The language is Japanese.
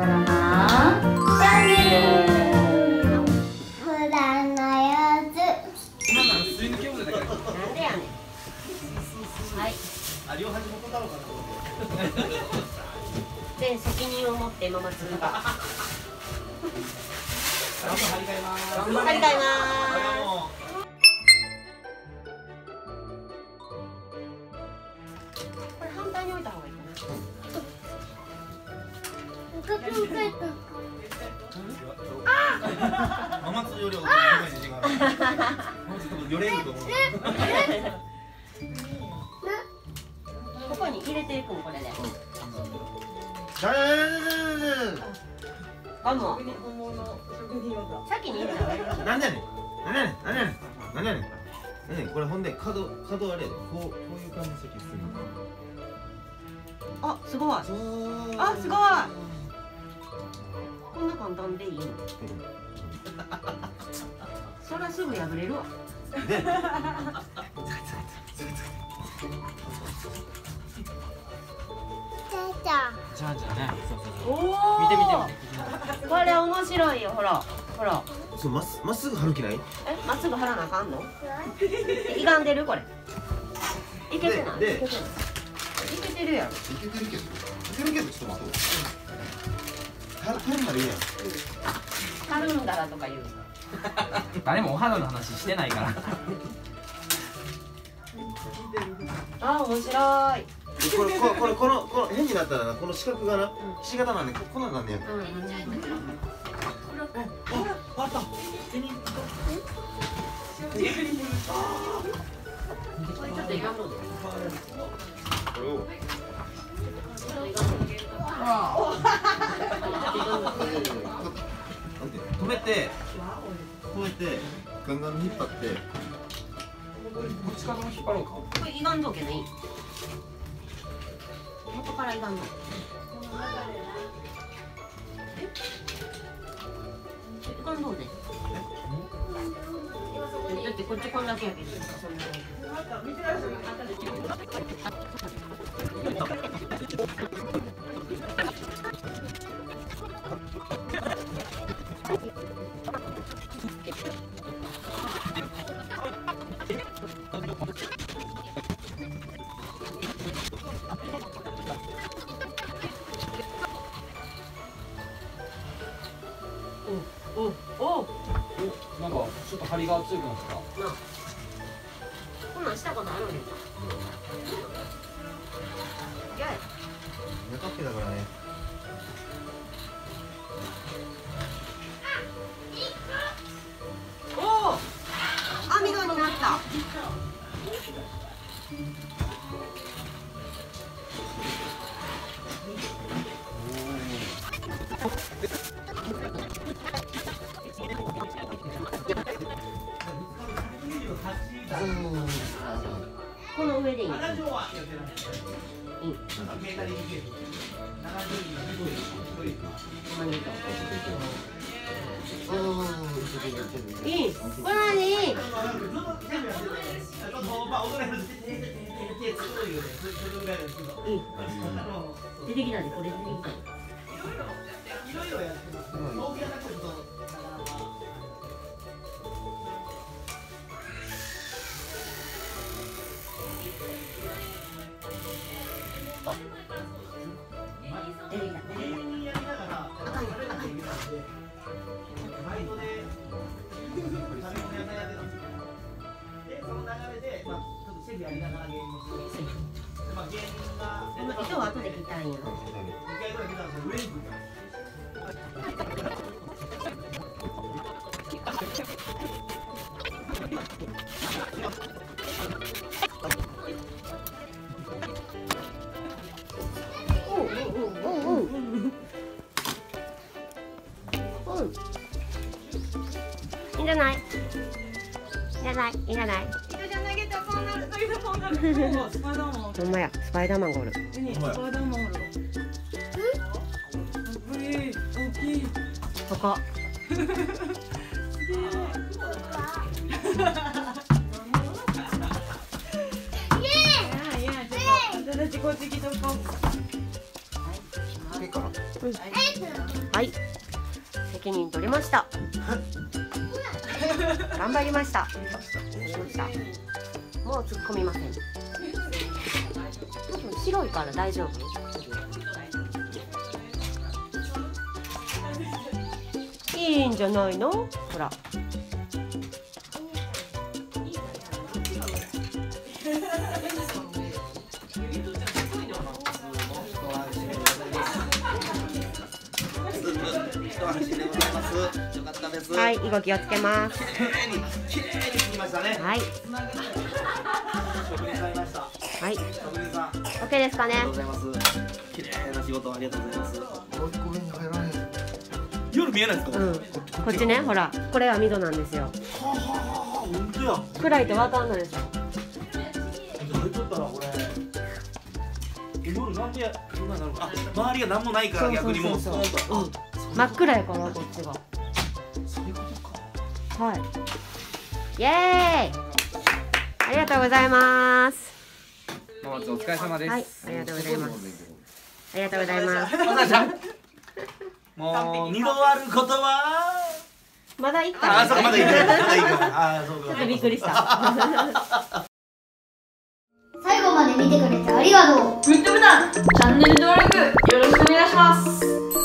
コロのチャンネル。普段の様子。ママ水に興味ないから。なんでやねん。はい。あ、両端元だろうかと思って。全責任を持ってママするが。頑張り替えます。頑張り替えます。これ反対に置いた方がいいかな。ママ釣りより大きいのが違う。もうちょっとよれると思う。ここに入れていくのこれで。ガムを。先に入れた方がいい。なんでやねん。これほんで角あれやで、こういう感じ先進む。あ、すごい。あ、すごい。こんな簡単でいいの。そりゃすぐ破れるわ。おお。見て見て。これ面白いよ、ほら、ほら。そう、まっすぐ貼る気ない？え、まっすぐ貼らなあかんの？歪んでるこれ。いけてない？いけてるやん。いけてるけど。ちょっと待とう。貼るならいいやん。貼るんだらとか言う。誰もお肌の話してないから。あ、面白い。この変になったらな、この四角がな、ひし形なんで、こんなんなんねやん。あった。止めて、ガンガン引っ張って。こっちからも引っ張ろうか。これ歪んどけない。元から歪んど。感動で。だってこっちこんだけやけど。なんかちょっと張りが強くなった。こんなんしたことあるんですか？いや。寝かけだからね。あ、1個。おお、網戸になった。この上でいい。うん。いい。これ何？出てきたね、これ出てきた。いろいろやってます。今日は後で切ったんや。いらない。ほんまや、スパイダーマンがおる。ここ。いかな。うん、はい、責任取りました。頑張りました。もう突っ込みません。多分白いから大丈夫。いいんじゃないの？ほら。はい、囲碁気をつけます。きれいに切りましたね。はい。職人さんいました。はい。職人さん。OK ですかね。ありがとうございます。きれいな仕事ありがとうございます。もう一個目に入らない。夜見えないですか。うん。こっちね、ほら、これはミドなんですよ。はあ、本当や。暗いとわかんないでしょ。撮ったらこれ。夜なんでこんなになるか。周りが何もないから逆にもう。真っ暗やからこっちが。はい、イエーイ、ありがとうございます。お疲れ様です。はい、ありがとうございます。ありがとうございます。もう二度あることは。まだ一回。あ、そう、まだ一回。あ、そうか。ちょっとびっくりした。最後まで見てくれてありがとう。チャンネル登録よろしくお願いします。